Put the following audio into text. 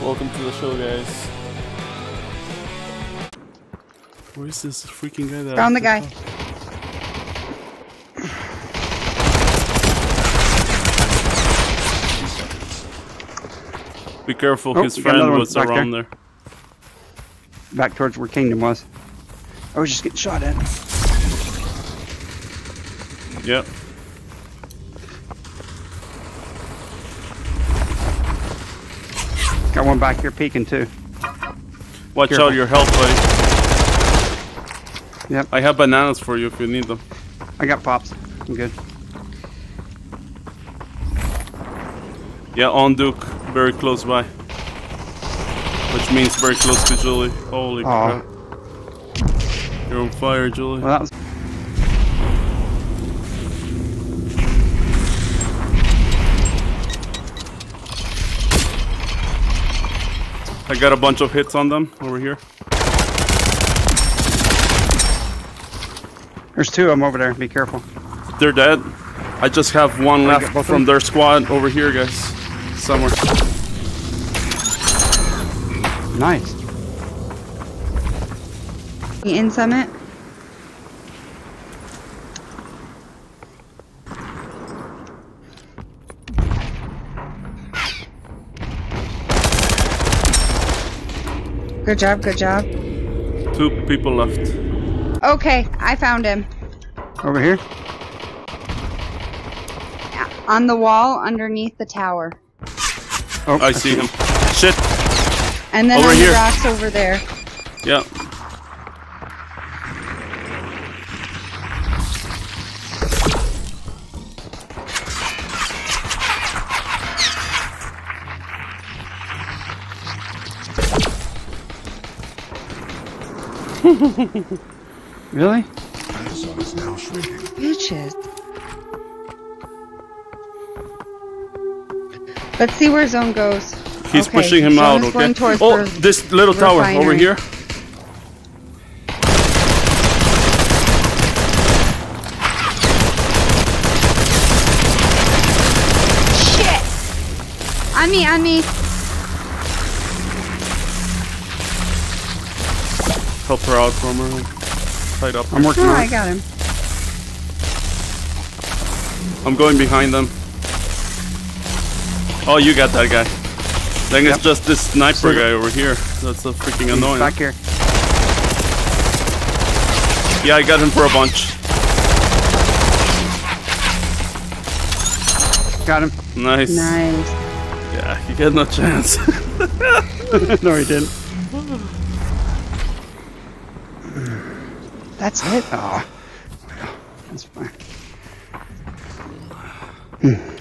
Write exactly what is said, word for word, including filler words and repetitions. Welcome to the show, guys. Where is this freaking guy that Found I the guy. Be careful, oh, his friend was around there. there. Back towards where Kingdom was. I was just getting shot at. Yep. Got one back here peeking too. Watch Careful. out, your health, buddy. Yep. I have bananas for you if you need them. I got pops. I'm good. Yeah, on Duke, very close by. Which means very close to Julie. Holy Aww. crap. You're on fire, Julie. Well, that was I got a bunch of hits on them over here. There's two of them over there. Be careful. They're dead. I just have one left from their squad over here, guys. Somewhere. Nice. In Summit. Good job, good job. Two people left. Okay, I found him. Over here? Yeah, on the wall underneath the tower. Oh, I see him. Shit. And then over on here. the rocks over there. Yeah. Really? Dinosaur is now shrinking. Bitches. Let's see where Zone goes. He's okay. pushing him Zone out, okay? Oh, this little tower refinery. over here. Shit! On me, on me. Help her out from her. Tied up. I'm working. Oh, I got him. I'm going behind them. Oh, you got that guy. Then yep. it's just this sniper guy over here. That's so freaking He's annoying. Back here. Yeah, I got him for a bunch. Got him. Nice. Nice. Yeah, he had no chance. No, he didn't. That's it? Oh, that's fine.